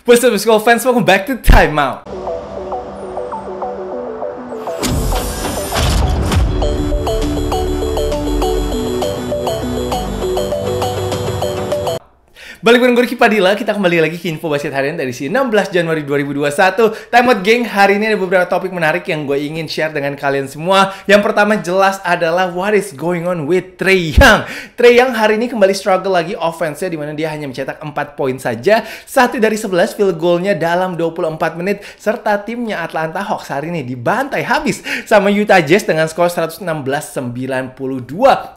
What's up, school fans? Welcome back to Time Out. Balik bareng gue Rocky Padila, kita kembali lagi ke info basket harian dari 16 Januari 2021. Time Out geng, hari ini ada beberapa topik menarik yang gue ingin share dengan kalian semua. Yang pertama jelas adalah what is going on with Trae Young. Trae Young hari ini kembali struggle lagi offense-nya, dimana dia hanya mencetak 4 poin saja, 1 dari 11 field goal-nya dalam 24 menit. Serta timnya Atlanta Hawks hari ini dibantai habis sama Utah Jazz dengan skor 116-92.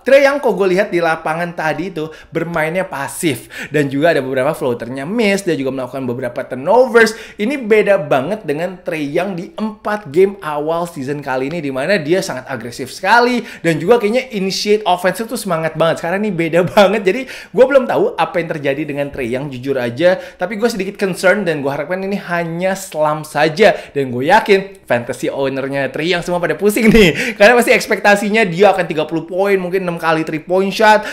Trae Young kok gue lihat di lapangan tadi itu bermainnya pasif, dan juga ada beberapa floaternya miss, dia juga melakukan beberapa turnovers. Ini beda banget dengan Trae Young di 4 game awal season kali ini, dimana dia sangat agresif sekali dan juga kayaknya initiate offensive tuh semangat banget. Sekarang ini beda banget, jadi gue belum tahu apa yang terjadi dengan Trae Young jujur aja, tapi gue sedikit concern dan gue harapkan ini hanya slump saja. Dan gue yakin fantasy ownernya Trae Young semua pada pusing nih, karena pasti ekspektasinya dia akan 30 poin, mungkin 6 kali 3 point shot,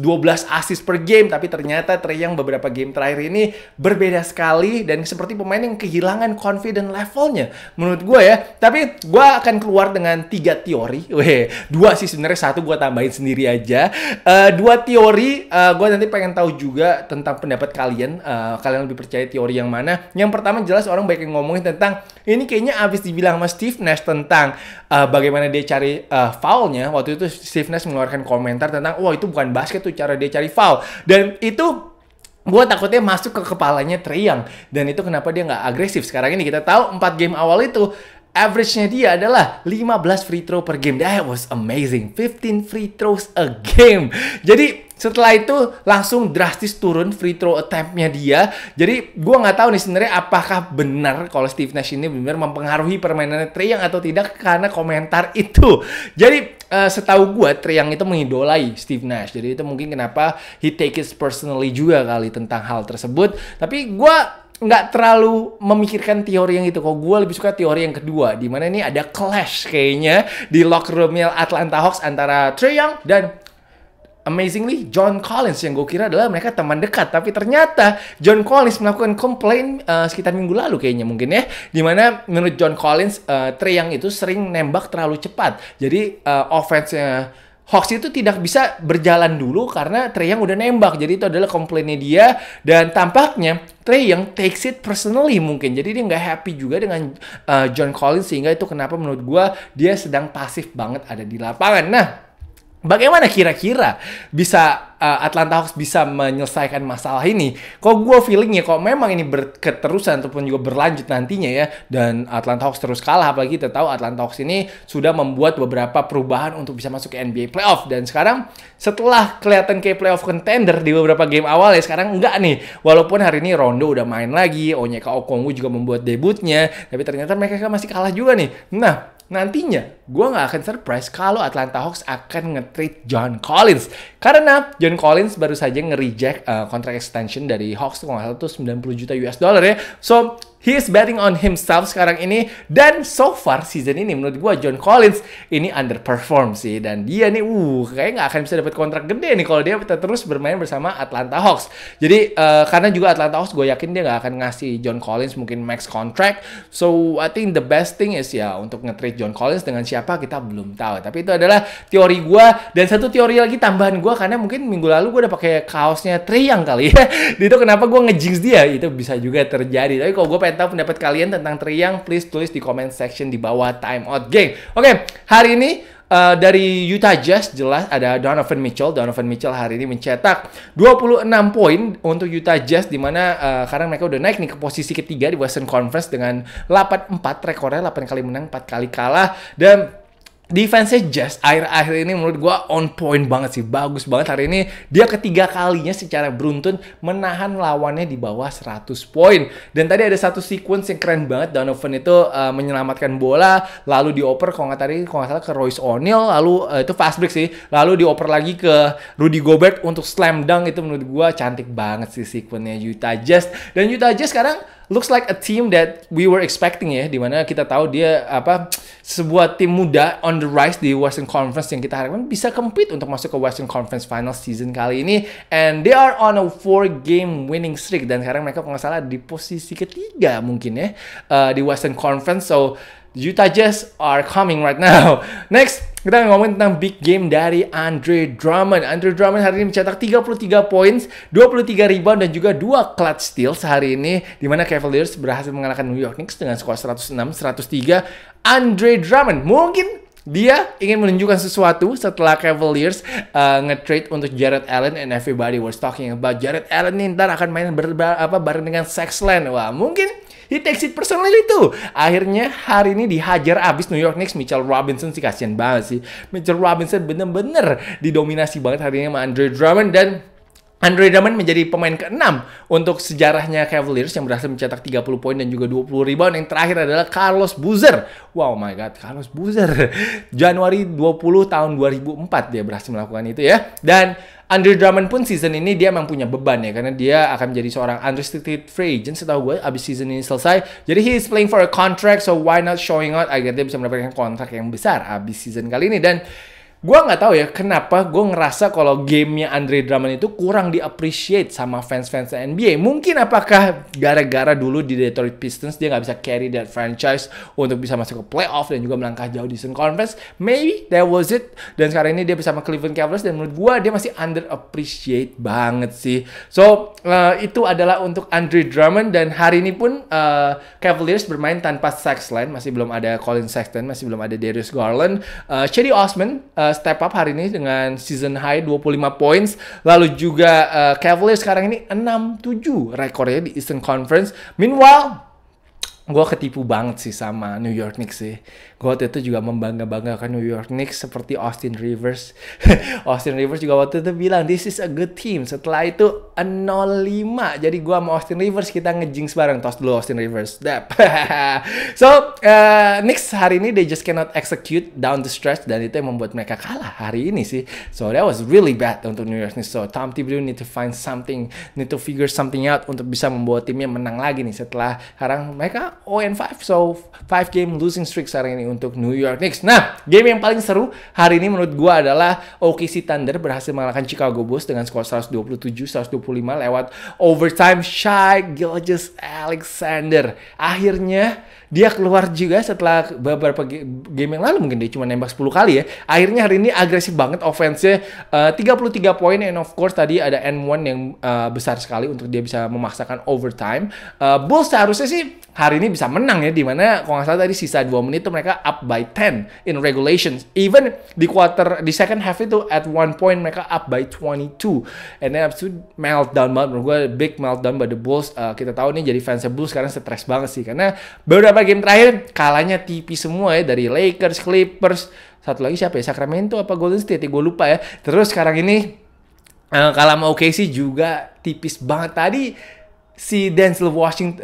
12 assist per game, tapi ternyata Trae Young beberapa game terakhir ini berbeda sekali dan seperti pemain yang kehilangan confident levelnya menurut gue ya. Tapi gue akan keluar dengan 3 teori, dua sih sebenarnya, satu gue tambahin sendiri aja. 2 teori, gue nanti pengen tahu juga tentang pendapat kalian, kalian lebih percaya teori yang mana. Yang pertama jelas orang banyak yang ngomongin tentang ini kayaknya abis dibilang sama Steve Nash tentang bagaimana dia cari foulnya. Waktu itu Steve Nash mengeluarkan komentar tentang wah itu bukan basket tuh cara dia cari foul, dan itu gue takutnya masuk ke kepalanya Trae Young, dan itu kenapa dia nggak agresif sekarang ini. Kita tahu 4 game awal itu average-nya dia adalah 15 free throw per game. That was amazing, 15 free throws a game. Jadi setelah itu langsung drastis turun free throw attempt-nya dia. Jadi gue nggak tahu nih sebenarnya apakah benar kalau Steve Nash ini benar mempengaruhi permainannya Trae Young atau tidak karena komentar itu. Jadi setahu gue Trae Young itu mengidolai Steve Nash, jadi itu mungkin kenapa he take it personally juga kali tentang hal tersebut. Tapi gue nggak terlalu memikirkan teori yang itu. Kok gue lebih suka teori yang kedua, dimana ini ada clash kayaknya di locker roomnya Atlanta Hawks antara Trae Young dan amazingly John Collins, yang gue kira adalah mereka teman dekat. Tapi ternyata John Collins melakukan komplain sekitar minggu lalu kayaknya mungkin ya, dimana menurut John Collins Trae Young itu sering nembak terlalu cepat. Jadi offense-nya Hawks itu tidak bisa berjalan dulu karena Trae Young udah nembak. Jadi itu adalah komplainnya dia, dan tampaknya Trae Young takes it personally mungkin. Jadi dia nggak happy juga dengan John Collins, sehingga itu kenapa menurut gue dia sedang pasif banget ada di lapangan. Nah, bagaimana kira-kira bisa Atlanta Hawks bisa menyelesaikan masalah ini? Kok gue feelingnya kok memang ini berketerusan ataupun juga berlanjut nantinya ya, dan Atlanta Hawks terus kalah. Apalagi kita tahu Atlanta Hawks ini sudah membuat beberapa perubahan untuk bisa masuk ke NBA playoff, dan sekarang setelah kelihatan kayak playoff contender di beberapa game awal ya, sekarang enggak nih. Walaupun hari ini Rondo udah main lagi, Onyeka Okongwu juga membuat debutnya, tapi ternyata mereka masih kalah juga nih. Nah, nantinya gue nggak akan surprise kalau Atlanta Hawks akan nge-trade John Collins, karena John Collins baru saja nge-reject kontrak extension dari Hawks kalau nggak salah tuh 90 juta US dollar ya. So he is betting on himself sekarang ini, dan so far season ini menurut gue John Collins ini underperform sih, dan dia nih kayaknya nggak akan bisa dapat kontrak gede nih kalau dia terus bermain bersama Atlanta Hawks. Jadi karena juga Atlanta Hawks gue yakin dia nggak akan ngasih John Collins mungkin max contract. So I think the best thing is ya untuk nge-trade John Collins dengan siapa kita belum tahu. Tapi itu adalah teori gue, dan satu teori lagi tambahan gue karena mungkin minggu lalu gue udah pakai kaosnya Trae Young kali ya. Itu kenapa gue nge-jinx dia, itu bisa juga terjadi. Tapi kalau gue pengen tahu pendapat kalian tentang Trae Young, please tulis di comment section di bawah Time Out Gang. Oke, hari ini dari Utah Jazz jelas ada Donovan Mitchell. Donovan Mitchell hari ini mencetak 26 poin untuk Utah Jazz, dimana karena mereka udah naik nih ke posisi ketiga di Western Conference dengan 8-4 rekornya, 8 kali menang, 4 kali kalah. Dan defense-nya Jazz akhir-akhir ini menurut gue on point banget sih, bagus banget. Hari ini dia ketiga kalinya secara beruntun menahan lawannya di bawah 100 poin. Dan tadi ada satu sequence yang keren banget, Donovan itu menyelamatkan bola, lalu dioper kalau nggak salah ke Royce O'Neal, lalu itu fast break sih, lalu dioper lagi ke Rudy Gobert untuk slam dunk. Itu menurut gue cantik banget sih sequence-nya Utah Jazz. Dan Utah Jazz sekarang looks like a team that we were expecting ya, dimana kita tahu dia sebuah tim muda on the rise di Western Conference yang kita harapkan bisa compete untuk masuk ke Western Conference Finals season kali ini, and they are on a 4-game winning streak, dan sekarang mereka kalau nggak salah di posisi ketiga mungkin ya di Western Conference. So Utah Jazz are coming right now. Next, kita ngomongin tentang big game dari Andre Drummond. Andre Drummond hari ini mencetak 33 points, 23 rebound, dan juga 2 clutch steals hari ini, dimana Cavaliers berhasil mengalahkan New York Knicks dengan skor 106-103. Andre Drummond, mungkin dia ingin menunjukkan sesuatu setelah Cavaliers nge-trade untuk Jarrett Allen, and everybody was talking about Jarrett Allen nih, ntar akan main bareng dengan Sexland. Wah, mungkin he takes it personally tuh. Akhirnya hari ini dihajar abis New York Knicks. Mitchell Robinson sih kasihan banget sih. Mitchell Robinson bener-bener didominasi banget hari ini sama Andre Drummond, dan Andre Drummond menjadi pemain ke-6 untuk sejarahnya Cavaliers yang berhasil mencetak 30 poin dan juga 20 rebound. Yang terakhir adalah Carlos Boozer. Wow, my God, Carlos Boozer. Januari 20 tahun 2004 dia berhasil melakukan itu ya. Dan Andre Drummond pun season ini dia memang punya beban ya, karena dia akan menjadi seorang unrestricted free agent setahu gue abis season ini selesai. Jadi he is playing for a contract, so why not showing out agar dia bisa mendapatkan kontrak yang besar abis season kali ini. Dan gue nggak tahu ya kenapa gue ngerasa kalau gamenya Andre Drummond itu kurang di-appreciate sama fans-fans NBA. Mungkin apakah gara-gara dulu di Detroit Pistons dia nggak bisa carry that franchise untuk bisa masuk ke playoff dan juga melangkah jauh di Eastern Conference. Maybe that was it. Dan sekarang ini dia bersama Cleveland Cavaliers, dan menurut gue dia masih under-appreciate banget sih. So, itu adalah untuk Andre Drummond, dan hari ini pun Cavaliers bermain tanpa Sexland. Masih belum ada Colin Sexton, masih belum ada Darius Garland. Cedi Osman step up hari ini dengan season high 25 points. Lalu juga Cavaliers sekarang ini 6-7 rekornya di Eastern Conference. Meanwhile, gue ketipu banget sih sama New York Knicks sih. Gue waktu itu juga membangga-banggakan New York Knicks seperti Austin Rivers. Austin Rivers juga waktu itu bilang, this is a good team. Setelah itu 0-5. Jadi gue sama Austin Rivers kita ngejinx bareng. Toss dulu Austin Rivers. So, Knicks hari ini they just cannot execute down the stretch. Dan itu yang membuat mereka kalah hari ini sih. So, that was really bad untuk New York Knicks. So, Tom Thibodeau need to find something. Need to figure something out untuk bisa membawa timnya menang lagi nih. Setelah sekarang mereka 0-5, so 5-game losing streak sekarang ini untuk New York Knicks. Nah, game yang paling seru hari ini menurut gue adalah OKC Thunder berhasil mengalahkan Chicago Bulls dengan skor 127-125 lewat overtime. Shai Gilgeous-Alexander akhirnya dia keluar juga setelah beberapa game yang lalu mungkin dia cuma nembak 10 kali ya. Akhirnya hari ini agresif banget offense-nya, 33 poin, and of course tadi ada N1 yang besar sekali untuk dia bisa memaksakan overtime. Bulls seharusnya sih hari ini bisa menang ya, dimana kalau nggak salah tadi sisa 2 menit tuh mereka up by 10 in regulations. Even di second half itu at one point mereka up by 22, and then absolute meltdown banget menurut gue, big meltdown by the Bulls. Kita tahu nih jadi fansnya Bulls sekarang stres banget sih, karena beberapa game terakhir kalahnya tipis semua ya, dari Lakers, Clippers, satu lagi siapa ya, Sacramento apa Golden State ya, gue lupa ya. Terus sekarang ini kalah sama OKC juga tipis banget. Tadi si Denzel Washington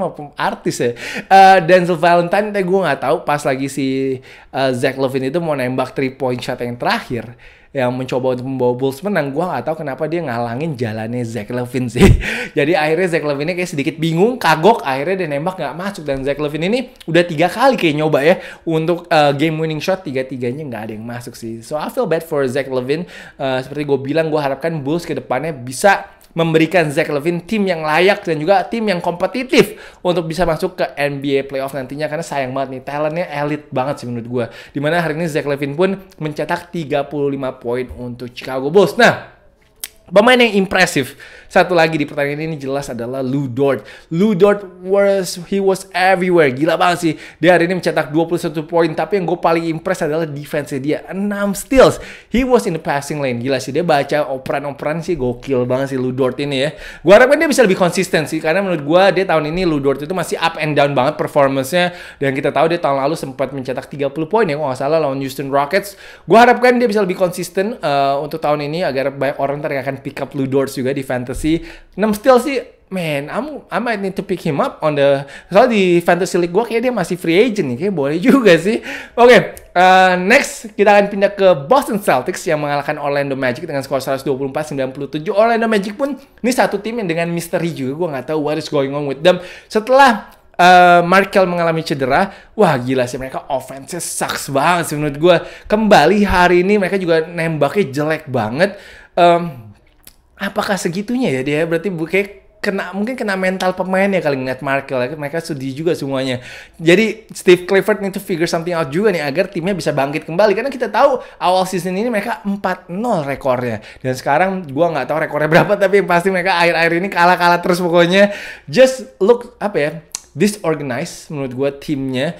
maupun artis ya. Denzel Valentine, gue nggak tahu pas lagi si Zach LaVine itu mau nembak 3-point shot yang terakhir yang mencoba untuk membawa Bulls menang, gue gak tahu kenapa dia ngalangin jalannya Zach LaVine sih. Jadi akhirnya Zach LaVine kayak sedikit bingung, kagok, akhirnya dia nembak gak masuk. Dan Zach LaVine ini udah 3 kali kayak nyoba ya untuk game winning shot, 3-tiganya gak ada yang masuk sih. So I feel bad for Zach LaVine. Seperti gue bilang, gue harapkan Bulls ke depannya bisa memberikan Zach LaVine tim yang layak dan juga tim yang kompetitif untuk bisa masuk ke NBA playoff nantinya, karena sayang banget nih, talentnya elit banget sih menurut gue. Dimana hari ini Zach LaVine pun mencetak 35 poin untuk Chicago Bulls. Nah, pemain yang impresif satu lagi di pertandingan ini jelas adalah Ludort. He was everywhere. Gila banget sih. Dia hari ini mencetak 21 poin, tapi yang gue paling impress adalah defense dia. 6 steals. He was in the passing lane. Gila sih, dia baca operan-operan sih gokil banget sih Ludort ini ya. Gue harapkan dia bisa lebih konsisten sih, karena menurut gue dia tahun ini Ludort itu masih up and down banget performance-nya. Dan kita tahu dia tahun lalu sempat mencetak 30 poin ya, kalau nggak salah lawan Houston Rockets. Gue harapkan dia bisa lebih konsisten untuk tahun ini agar banyak orang terkagum pick up Ludort juga di fantasy. 6 steal sih man, I might need to pick him up on the... Soalnya di Fantasy League gue kayaknya dia masih free agent nih. Kayaknya boleh juga sih. Oke, next kita akan pindah ke Boston Celtics yang mengalahkan Orlando Magic dengan skor 124-97. Orlando Magic pun ini satu tim yang dengan misteri juga. Gue nggak tahu what is going on with them. Setelah Markelle mengalami cedera, wah gila sih mereka offense-nya sucks banget sih menurut gue. Kembali hari ini mereka juga nembaknya jelek banget. Apakah segitunya ya dia? Berarti mungkin kena mental pemain ya kali ngeliat Markelle. Mereka sedih juga semuanya. Jadi Steve Clifford need to figure something out juga nih agar timnya bisa bangkit kembali. Karena kita tahu awal season ini mereka 4-0 rekornya. Dan sekarang gua nggak tahu rekornya berapa, tapi pasti mereka akhir-akhir ini kalah-kalah terus pokoknya. Just look apa ya? Disorganized menurut gue timnya.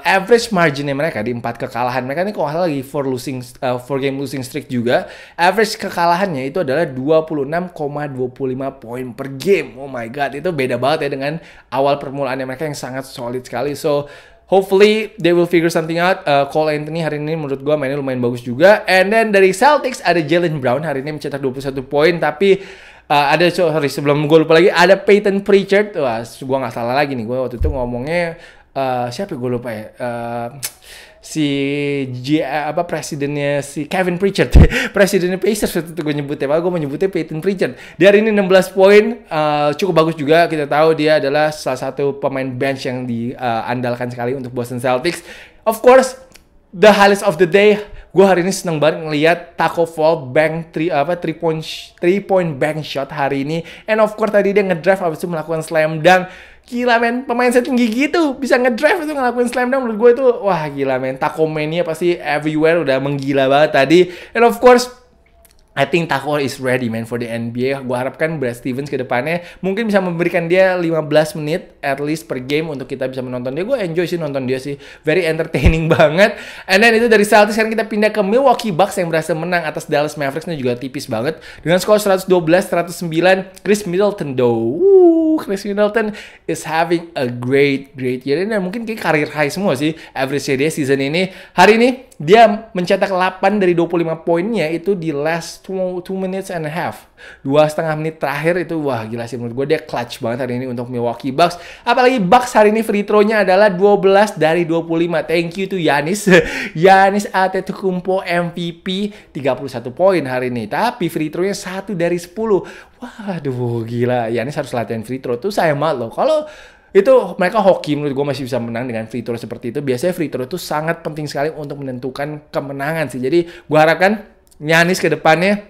Average marginnya mereka di 4 kekalahan. Mereka ini kalau nggak salah lagi 4 game losing streak juga. Average kekalahannya itu adalah 26,25 poin per game. Oh my god, itu beda banget ya dengan awal permulaannya mereka yang sangat solid sekali. So hopefully they will figure something out. Karl Anthony hari ini menurut gue mainnya lumayan bagus juga. And then dari Celtics ada Jaylen Brown hari ini mencetak 21 poin. Tapi sebelum gue lupa lagi, ada Peyton Pritchard. Wah, gue gak salah lagi nih. Gue waktu itu ngomongnya, siapa gue lupa ya? Presidennya si Kevin Pritchard. Presidennya Pacers waktu itu gue nyebutnya. Padahal gue mau nyebutnya Peyton Pritchard. Dia hari ini 16 poin, cukup bagus juga. Kita tahu dia adalah salah satu pemain bench yang diandalkan sekali untuk Boston Celtics. Of course, the highlights of the day. Gue hari ini seneng banget ngeliat Taco Fall bank 3 point bank shot hari ini. And of course tadi dia ngedrive habis itu melakukan slam dunk. Gila men, pemain setinggi gitu bisa ngedrive itu ngelakuin slam dunk. Menurut gue itu wah gila men, Taco mania pasti everywhere, udah menggila banget tadi. And of course I think Taco is ready man for the NBA. Gue harapkan Brad Stevens ke depannya mungkin bisa memberikan dia 15 menit at least per game untuk kita bisa menonton dia. Gue enjoy sih nonton dia sih. Very entertaining banget. And then itu dari Celtics. Sekarang kita pindah ke Milwaukee Bucks yang berhasil menang atas Dallas Mavericks. Ini juga tipis banget. Dengan skor 112-109. Chris Middleton though. Chris Middleton is having a great year. Ini mungkin kayak karir high semua sih. Average dia season ini. Hari ini dia mencetak 8 dari 25 poinnya itu di last 2 minutes and a half. 2,5 menit terakhir itu wah gila sih menurut gue, dia clutch banget hari ini untuk Milwaukee Bucks. Apalagi Bucks hari ini free throw-nya adalah 12 dari 25. Thank you to Giannis. Giannis Antetokounmpo MVP 31 poin hari ini. Tapi free throw-nya 1 dari 10. Waduh gila. Giannis harus latihan free throw tuh, sayang banget loh. Kalau itu mereka hoki menurut gue masih bisa menang dengan free throw seperti itu. Biasanya free throw itu sangat penting sekali untuk menentukan kemenangan sih. Jadi gue harapkan Giannis ke depannya,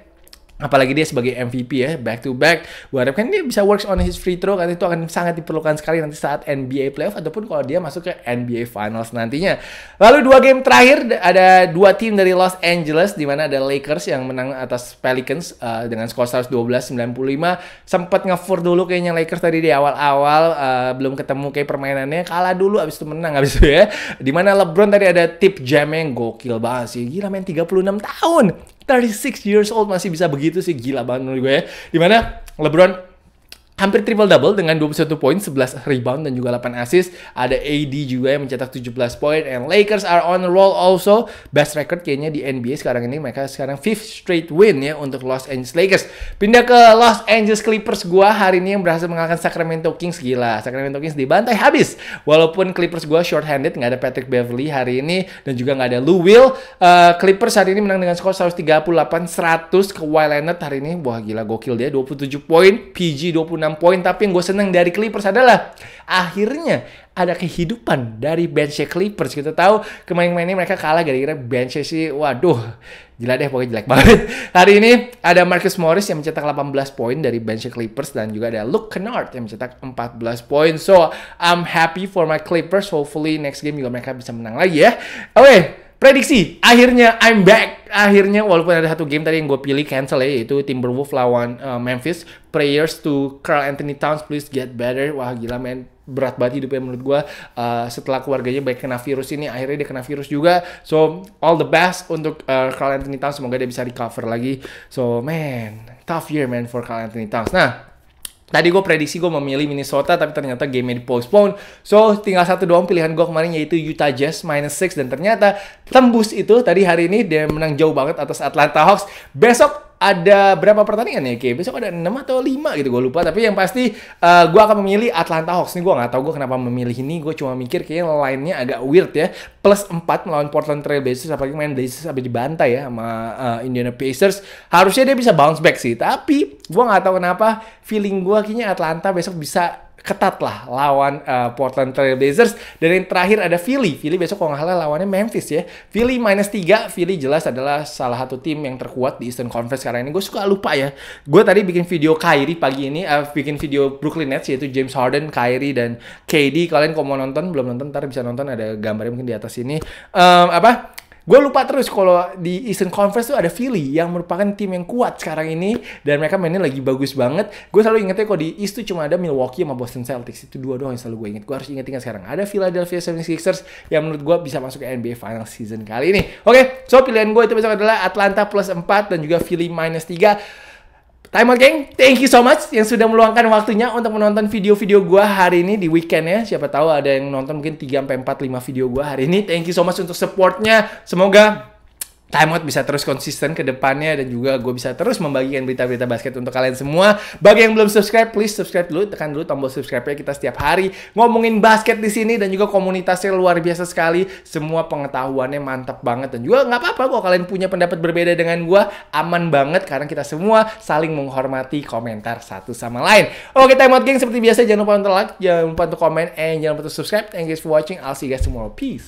apalagi dia sebagai MVP ya, back to back, gue harapkan dia bisa works on his free throw, karena itu akan sangat diperlukan sekali nanti saat NBA playoff ataupun kalau dia masuk ke NBA finals nantinya. Lalu 2 game terakhir ada 2 tim dari Los Angeles, di mana ada Lakers yang menang atas Pelicans dengan skor 112-95. Sempat nge-four dulu kayaknya Lakers tadi di awal-awal, belum ketemu kayak permainannya, kalah dulu abis itu menang abis itu ya. Di mana LeBron tadi ada tip jam yang gokil banget sih, gila main 36 tahun. 36 years old masih bisa begitu sih, gila banget menurut gue ya. Dimana LeBron hampir triple-double dengan 21 poin, 11 rebound, dan juga 8 assist. Ada AD juga yang mencetak 17 poin. And Lakers are on a roll also. Best record kayaknya di NBA sekarang ini. Mereka sekarang 5th straight win ya untuk Los Angeles Lakers. Pindah ke Los Angeles Clippers gua hari ini yang berhasil mengalahkan Sacramento Kings. Gila, Sacramento Kings dibantai habis. Walaupun Clippers gua short-handed, nggak ada Patrick Beverly hari ini. Dan juga nggak ada Lou Will. Clippers hari ini menang dengan skor 138-100. Kawhi Leonard hari ini, wah gila gokil dia. 27 poin, PG 26 poin, tapi yang gue seneng dari Clippers adalah akhirnya ada kehidupan dari bench Clippers. Kita tahu kemarin-kemarin ini mereka kalah gara-gara bench sih, waduh gila deh pokoknya jelek banget. Hari ini ada Marcus Morris yang mencetak 18 poin dari bench Clippers dan juga ada Luke Kennard yang mencetak 14 poin. So I'm happy for my Clippers. Hopefully next game juga mereka bisa menang lagi ya. Oke. Prediksi, akhirnya I'm back. Akhirnya walaupun ada 1 game tadi yang gue pilih cancel ya, yaitu Timberwolves lawan Memphis. Prayers to Karl Anthony Towns, please get better. Wah gila men, berat banget hidupnya menurut gue. Setelah keluarganya baik kena virus ini, akhirnya dia kena virus juga. So all the best untuk Karl Anthony Towns, semoga dia bisa recover lagi. So man, tough year man for Karl Anthony Towns. Nah, tadi gue prediksi gue memilih Minnesota, tapi ternyata game-nya dipostpone. So, tinggal satu doang pilihan gue kemarin, yaitu Utah Jazz -6. Dan ternyata tembus itu tadi hari ini, dia menang jauh banget atas Atlanta Hawks. Besok ada berapa pertandingan ya? Oke, besok ada 6 atau 5 gitu, gue lupa. Tapi yang pasti gue akan memilih Atlanta Hawks. Nih gue gak tau gue kenapa memilih ini. Gue cuma mikir kayaknya lainnya agak weird ya. Plus 4 melawan Portland Trail Blazers. Apalagi main Blazers sampai dibantai ya sama Indiana Pacers. Harusnya dia bisa bounce back sih. Tapi gue gak tau kenapa feeling gue kayaknya Atlanta besok bisa ketat lah lawan Portland Trail Blazers. Dan yang terakhir ada Philly. Philly besok kalau nggak salah lawannya Memphis ya. Philly -3. Philly jelas adalah salah satu tim yang terkuat di Eastern Conference sekarang ini. Gue suka lupa ya. Gue tadi bikin video Kyrie pagi ini. Bikin video Brooklyn Nets yaitu James Harden, Kyrie, dan KD. Kalian kalau mau nonton, belum nonton, ntar bisa nonton. Ada gambarnya mungkin di atas ini. Gue lupa terus kalau di Eastern Conference tuh ada Philly yang merupakan tim yang kuat sekarang ini. Dan mereka mainnya lagi bagus banget. Gue selalu ingetnya kalau di East tuh cuma ada Milwaukee sama Boston Celtics. Itu dua doang yang selalu gue inget. Gue harus inget-inget sekarang. Ada Philadelphia 76ers yang menurut gue bisa masuk ke NBA Finals season kali ini. Oke, so pilihan gue itu besok adalah Atlanta +4 dan juga Philly -3. Time out, geng. Thank you so much yang sudah meluangkan waktunya untuk menonton video-video gue hari ini di weekendnya. Siapa tahu ada yang nonton mungkin 3-4-5 video gue hari ini. Thank you so much untuk supportnya. Semoga Time Out bisa terus konsisten ke depannya. Dan juga gue bisa terus membagikan berita-berita basket untuk kalian semua. Bagi yang belum subscribe, please subscribe dulu. Tekan dulu tombol subscribe-nya. Kita setiap hari ngomongin basket di sini. Dan juga komunitasnya luar biasa sekali. Semua pengetahuannya mantap banget. Dan juga nggak apa-apa kalau kalian punya pendapat berbeda dengan gue. Aman banget karena kita semua saling menghormati komentar satu sama lain. Oke, Time Out, geng. Seperti biasa, jangan lupa untuk like. Jangan lupa untuk komen. And jangan lupa untuk subscribe. Thank you for watching. I'll see you guys tomorrow. Peace.